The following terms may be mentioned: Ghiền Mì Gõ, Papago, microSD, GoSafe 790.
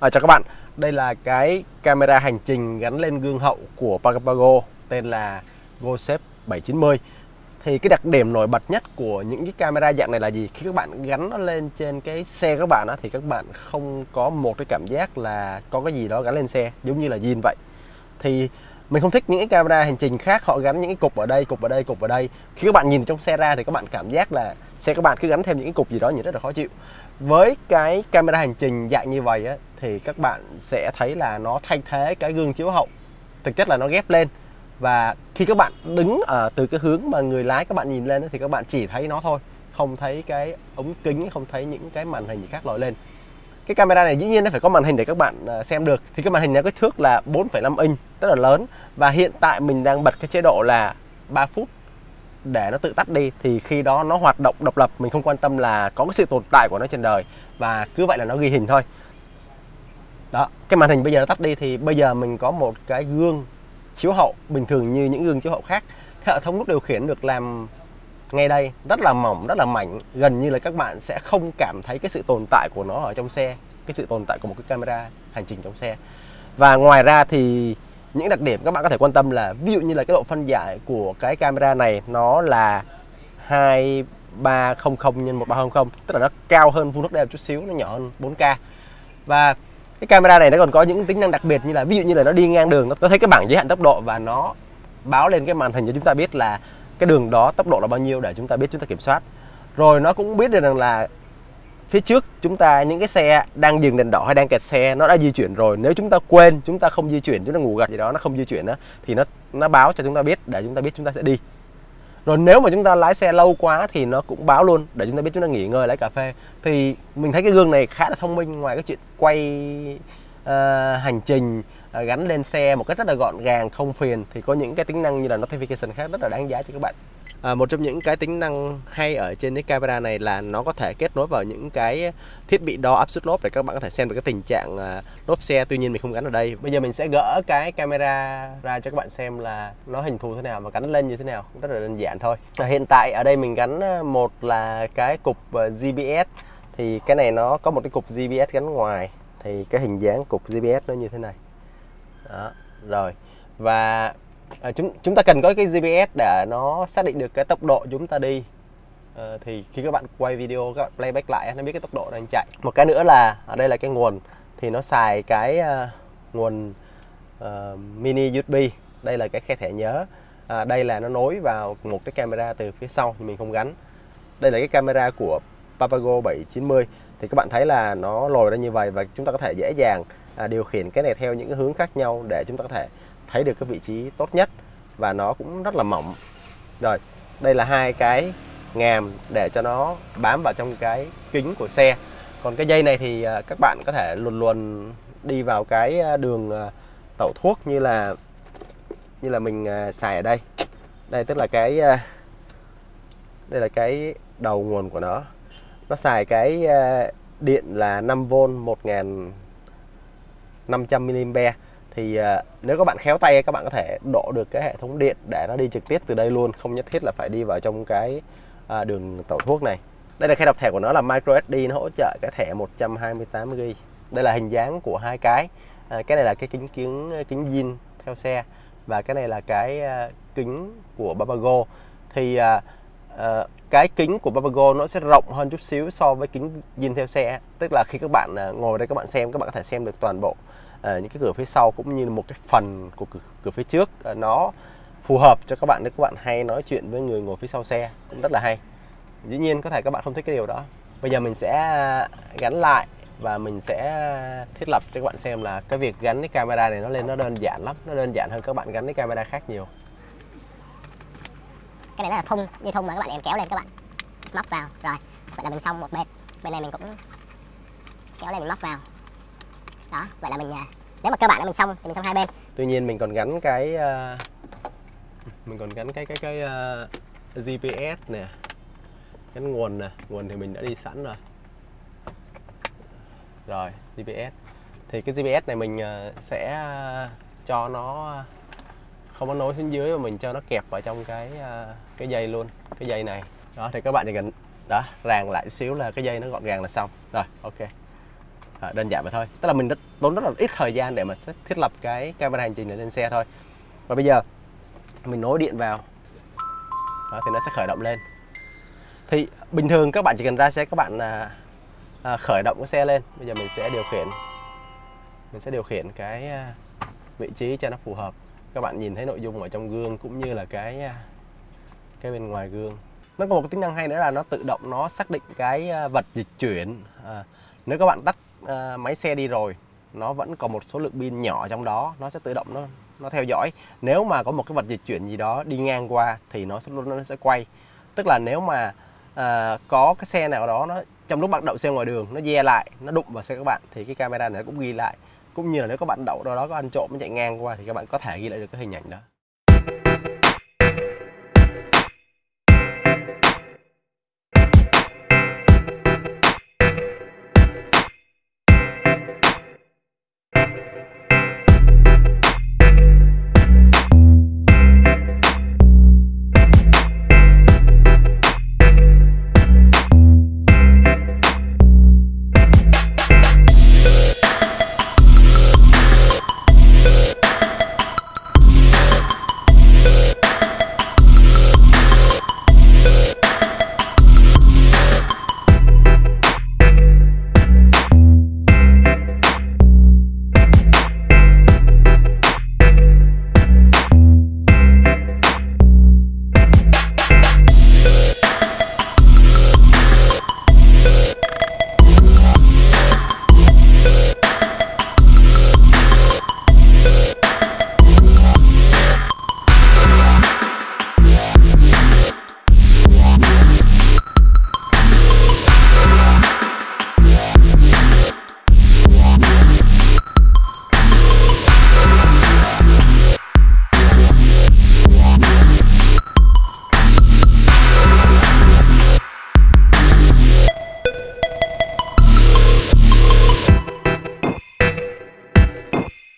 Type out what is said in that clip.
Chào các bạn, đây là cái camera hành trình gắn lên gương hậu của Papago tên là GoSafe 790. Thì cái đặc điểm nổi bật nhất của những cái camera dạng này là gì? Khi các bạn gắn nó lên trên cái xe các bạn á, thì các bạn không có một cái cảm giác là có cái gì đó gắn lên xe, giống như là zin vậy. Thì mình không thích những cái camera hành trình khác, họ gắn những cái cục ở đây, cục ở đây, cục ở đây. Khi các bạn nhìn trong xe ra thì các bạn cảm giác là xe các bạn cứ gắn thêm những cái cục gì đó nhìn rất là khó chịu. Với cái camera hành trình dạng như vậy á, thì các bạn sẽ thấy là nó thay thế cái gương chiếu hậu, thực chất là nó ghép lên. Và khi các bạn đứng ở từ cái hướng mà người lái các bạn nhìn lên thì các bạn chỉ thấy nó thôi, không thấy cái ống kính, không thấy những cái màn hình gì khác lòi lên. Cái camera này dĩ nhiên nó phải có màn hình để các bạn xem được. Thì cái màn hình này kích thước là 4,5 inch, rất là lớn. Và hiện tại mình đang bật cái chế độ là 3 phút để nó tự tắt đi. Thì khi đó nó hoạt động độc lập, mình không quan tâm là có cái sự tồn tại của nó trên đời. Và cứ vậy là nó ghi hình thôi. Đó, cái màn hình bây giờ nó tắt đi thì bây giờ mình có một cái gương chiếu hậu bình thường như những gương chiếu hậu khác. Cái hệ thống nút điều khiển được làm ngay đây rất là mỏng, rất là mảnh, gần như là các bạn sẽ không cảm thấy cái sự tồn tại của nó ở trong xe, cái sự tồn tại của một cái camera hành trình trong xe. Và ngoài ra thì những đặc điểm các bạn có thể quan tâm là ví dụ như là cái độ phân giải của cái camera này nó là 2300 x 1300, tức là nó cao hơn Full HD một chút xíu, nó nhỏ hơn 4K. Và cái camera này nó còn có những tính năng đặc biệt như là ví dụ như là nó đi ngang đường, nó thấy cái bảng giới hạn tốc độ và nó báo lên cái màn hình cho chúng ta biết là cái đường đó tốc độ là bao nhiêu để chúng ta biết chúng ta kiểm soát. Rồi nó cũng biết được rằng là phía trước chúng ta những cái xe đang dừng đèn đỏ hay đang kẹt xe nó đã di chuyển rồi. Nếu chúng ta quên, chúng ta không di chuyển, chúng ta ngủ gật gì đó, nó không di chuyển đó, thì nó báo cho chúng ta biết để chúng ta biết chúng ta sẽ đi. Rồi nếu mà chúng ta lái xe lâu quá thì nó cũng báo luôn để chúng ta biết chúng ta nghỉ ngơi lấy cà phê. Thì mình thấy cái gương này khá là thông minh, ngoài cái chuyện quay hành trình gắn lên xe một cách rất là gọn gàng, không phiền, thì có những cái tính năng như là notification khác rất là đáng giá cho các bạn. Một trong những cái tính năng hay ở trên cái camera này là nó có thể kết nối vào những cái thiết bị đo áp suất lốp để các bạn có thể xem được cái tình trạng lốp xe. Tuy nhiên mình không gắn ở đây. Bây giờ mình sẽ gỡ cái camera ra cho các bạn xem là nó hình thù thế nào và gắn lên như thế nào, rất là đơn giản thôi. Hiện tại ở đây mình gắn một là cái cục GPS. Thì cái này nó có một cái cục GPS gắn ngoài, thì cái hình dáng cục GPS nó như thế này. Đó, rồi. Và chúng ta cần có cái GPS để nó xác định được cái tốc độ chúng ta đi. Thì khi các bạn quay video, các bạn playback lại, nó biết cái tốc độ đang chạy. Một cái nữa là ở đây là cái nguồn, thì nó xài cái nguồn mini USB. Đây là cái khe thẻ nhớ. Đây là nó nối vào một cái camera từ phía sau thì mình không gắn. Đây là cái camera của Papago 790. Thì các bạn thấy là nó lồi ra như vậy và chúng ta có thể dễ dàng điều khiển cái này theo những cái hướng khác nhau để chúng ta có thể thấy được cái vị trí tốt nhất, và nó cũng rất là mỏng. Rồi, đây là hai cái ngàm để cho nó bám vào trong cái kính của xe. Còn cái dây này thì các bạn có thể luồn đi vào cái đường tẩu thuốc như là mình xài ở đây. Đây tức là cái đây là cái đầu nguồn của nó. Nó xài cái điện là 5V 1500mA. Thì nếu các bạn khéo tay các bạn có thể độ được cái hệ thống điện để nó đi trực tiếp từ đây luôn, không nhất thiết là phải đi vào trong cái đường tẩu thuốc này. Đây là khe đọc thẻ của nó là microSD, nó hỗ trợ cái thẻ 128GB. Đây là hình dáng của hai cái. Cái này là cái kính zin theo xe, và cái này là cái kính của Papago. Thì cái kính của Papago nó sẽ rộng hơn chút xíu so với kính zin theo xe. Tức là khi các bạn ngồi đây các bạn xem, các bạn có thể xem được toàn bộ những cái cửa phía sau cũng như là một cái phần của cửa phía trước. Nó phù hợp cho các bạn nếu các bạn hay nói chuyện với người ngồi phía sau xe, cũng rất là hay. Dĩ nhiên có thể các bạn không thích cái điều đó. Bây giờ mình sẽ gắn lại và mình sẽ thiết lập cho các bạn xem là cái việc gắn cái camera này nó lên nó đơn giản lắm. Nó đơn giản hơn các bạn gắn cái camera khác nhiều. Cái này nó là thun, dây thun mà các bạn em kéo lên, các bạn móc vào. Rồi, vậy là mình xong một bên. Bên này mình cũng kéo lên mình móc vào. Đó, vậy là mình nếu mà cơ bản là mình xong thì mình xong hai bên. Tuy nhiên mình còn gắn cái GPS nè, gắn nguồn nè, nguồn thì mình đã đi sẵn rồi. Rồi GPS thì cái GPS này mình sẽ cho nó không có nối xuống dưới mà mình cho nó kẹp vào trong cái dây luôn, cái dây này. Đó thì các bạn chỉ cần đó ràng lại xíu là cái dây nó gọn gàng là xong. Rồi ok. đơn giản vậy thôi. Tức là mình đã tốn rất là ít thời gian để mà thiết lập cái camera hành trình lên xe thôi. Và bây giờ mình nối điện vào đó, thì nó sẽ khởi động lên. Thì bình thường các bạn chỉ cần ra xe các bạn khởi động cái xe lên. Bây giờ mình sẽ điều khiển cái vị trí cho nó phù hợp. Các bạn nhìn thấy nội dung ở trong gương cũng như là cái bên ngoài gương. Nó có một cái tính năng hay nữa là nó tự động nó xác định cái vật dịch chuyển. Nếu các bạn tắt máy xe đi rồi, nó vẫn còn một số lượng pin nhỏ trong đó, nó sẽ tự động nó theo dõi. Nếu mà có một cái vật dịch chuyển gì đó đi ngang qua thì nó sẽ quay. Tức là nếu mà có cái xe nào đó nó trong lúc bạn đậu xe ngoài đường nó dè lại, nó đụng vào xe các bạn thì cái camera này nó cũng ghi lại. Cũng như là nếu các bạn đậu đâu đó có ăn trộm nó chạy ngang qua thì các bạn có thể ghi lại được cái hình ảnh đó.